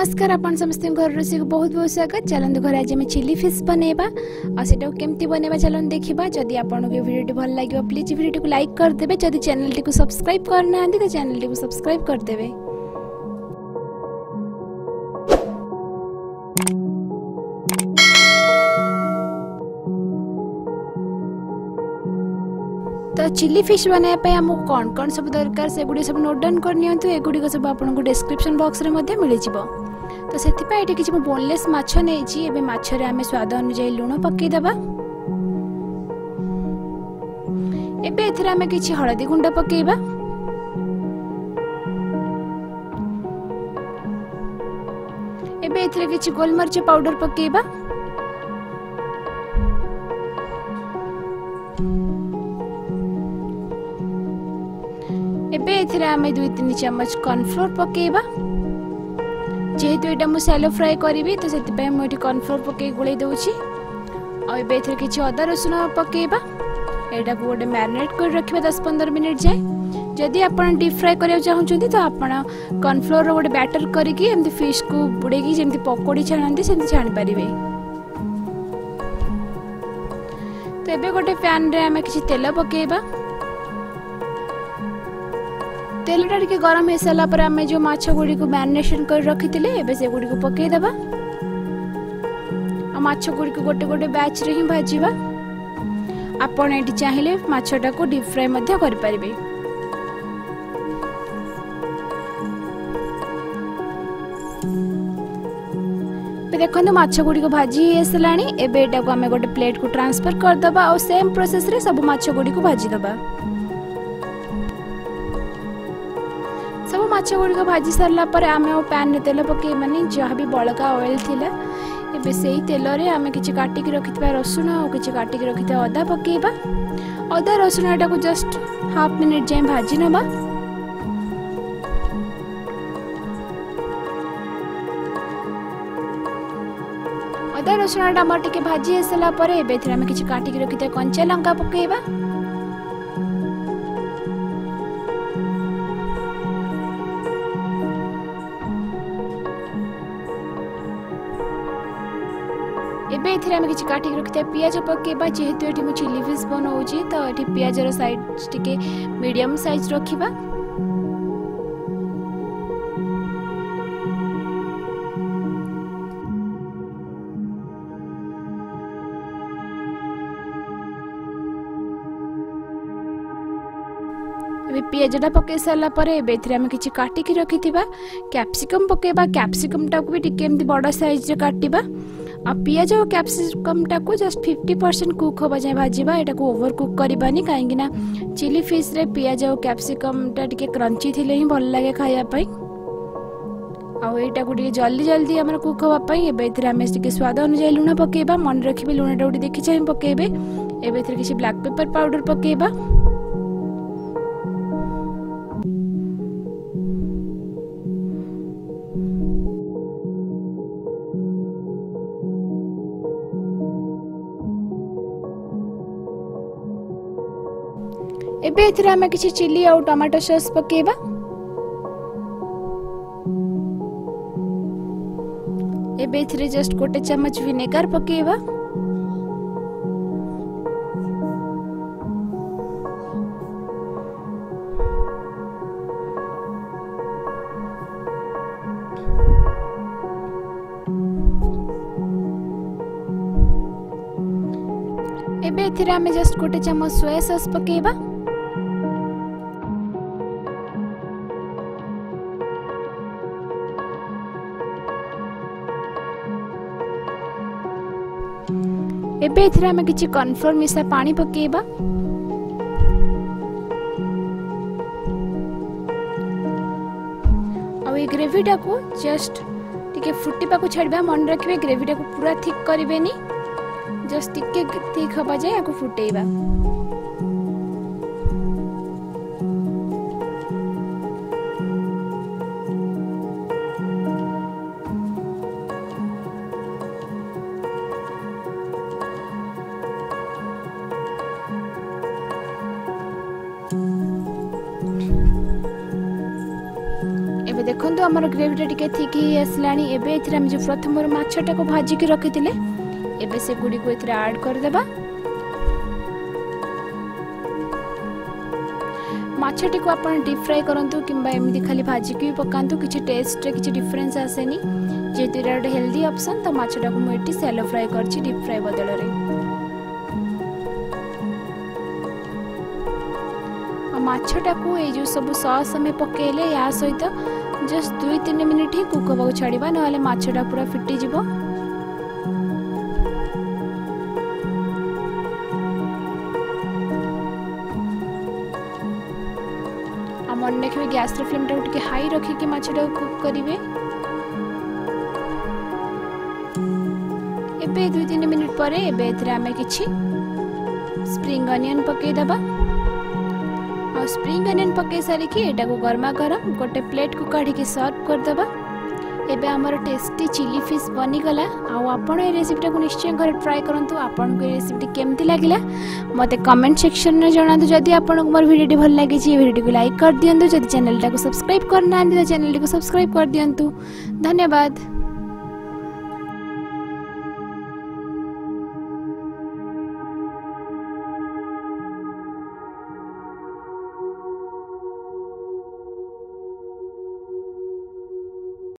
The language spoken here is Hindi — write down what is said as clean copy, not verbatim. नमस्कार आप समस्त घर रोसे को बहुत बहुत स्वागत। चलते घर आज आम चिली फिश बनवा और सेटा केमती बनवा चलन देखा। जदि आपको भिडियो भल लगे प्लीज भिडियो को लाइक करदे। जदि चैनल टी को सब्सक्राइब करना तो चैनल टी को सब्सक्राइब करदे। तो चिली फिश बनाया आमको कौन कौन सब दरकार से गुड़ी सब नोट डाउन करगुड़िक सब आपको डिस्क्रिप्शन बॉक्स में मिल जाए। तो से कि बोनलेस माछ नहीं आम स्वाद अनुजाई लुण पकईदे। एवं आम कि हलदी गुंड पकेबा कि गोलमरीच पाउडर पकेबा। एबे आमे 2-3 चम्मच कॉर्नफ्लोर पकेबा। जेहेतु एटा मु सैलो फ्राए करी तो से मुझे कॉर्नफ्लोर पकई गोल दूसरी। और किसी अदा रसुण पकेबा। यहाँ को गोटे मैरिनेट कर रखा 10-15 मिनट जाए। जदि आप डीप फ्राए करने चाहते तो आप कॉर्नफ्लोर गोटे बैटर करके फिश को बुड़े जमी पकोड़ी छाणती से छाणी पारे। तो ये गोटे पैन रे आम किसी तेल पकेबा। तेलटा टे गरम हो सारा पर आम जो माछ गुड़ी को मैरिनेसन कर रखी थे से गुड़ी को पकईदे। माछ गुड़ी को गोटे गोटे बैच रे ही भाजवा। आपन ये चाहिए माछटा को डीप फ्राए करें। देखो माछ गुड़ी को भाजी हो सारा। एबे एटा को आम गोटे प्लेट को ट्रांसफर करदे और सेम प्रोसेस रे सब माछ गुड़ी को भाजीदे। सब माछ गुड़ी को भाजी सारा पर आम पैन तेल पकईबानी। जहाँ भी बलका ऑयल थिला एबे सेही तेल रे आम किछि काटिक रखिथिबा रसुण और किछि काटिक रखिथिबा अदा पकईबा। अदा रसुण एटा को जस्ट हाफ मिनिट जाए भाजी नबा। अदा रसुण आम टिके भाजी हो सारा पर एबे एथिरे आम किछि काटिक रखिथिबा कंचा लंका पकईबा। एबे एमें किसी काटिक रखिता पिज पकेबा। जेहेतु ये मुझे चिली फिश बनाऊँच तो ये पिजर साइज टी मीडियम साइज रखा। पिजटा पकई सारापर एमें किसी काटिकी रखिता कैप्सिकम पकेबा। कैप्सिकम टाक भी टी बड़ साइज काटिबा। आ पिज और कैप्सिकम टाक जस्ट 50% कुक हवा जाए भाजवा। यहाँ को ओवर कुक करवानी कहीं चिली फिश रे पिज और कैप्सिकम टा टी क्रंची थी ही भल लगे खायापाई। आईटा को जल्दी जल्दी आम कुक हाँपाई। एमें टी स्वाद अनुजाई लुण पकेबा। मन रखिए लुणटा गोटे देखी चाहिए पकेबे। एवं किसी ब्लैक पेपर पाउडर पकेबा। एबे आम किसी चिली और टमाटो सॉस पकेबा। एबे जस्ट गोटे चम्मच विनेगर पकेबा। एबे आम जस्ट गोटे चम्मच सोया सॉस पकेबा। एबे आम किसी कॉर्नफ्लोर मिसा पानी पकेबा। आ ग्रेवीटा को जस्ट टिके फुटिबा को छाड़ा। मन रखिए ग्रेवीटा को पूरा थिक करेनि। जस्ट टिके थिक हवा जाए या फुटेबा। देखो आमर ग्रेवीटा टी थिक आसलानी एबे एम जो प्रथम मछटा को भाजिकी रखी एबे से गुड़ी को एड करदे मछटी को आप डीप फ्राए करूँ कि एमती खाली भाजिकी भी पकातु कि टेस्ट किसी डिफरेन्स आसेनी जेहेतु ये गोटे हेल्दी ऑप्शन तो मछटा को मुझे सैलो फ्राए कर डीप फ्राए बदल मछटा को ये जो सब सॉस आम पकेले या सहित जस्ट 2-3 मिनिट ही कुक हवा छाड़ा ना मछटा पूरा फिटिज मन रखे गैस फ्लेम टाइम हाई रखिकी मछटा कुक करेंगे। एबे 2-3 मिनिट पर आम कि स्प्रिंग अनियन पकईदबा और स्प्रिंग अनियन पकई सारिकी एटा को गरमा गरम गोटे प्लेट को काढ़ी सर्व करदबा। एबे आमर टेस्टी चिली फिश बनीगला। आपण ए रेसिपीटा को निश्चय घर ट्राए करंतु। आपन को रेसिपीटी केमती लागिला मते कमेंट सेक्शन में जणातु। जदि आपन को मोर वीडियोटी भल लागे छी वीडियोटी को लाइक कर दियंतु। जदि चैनलटा को सब्सक्राइब करना तो चैनलटी को सब्सक्राइब कर दियंतु। धन्यवाद।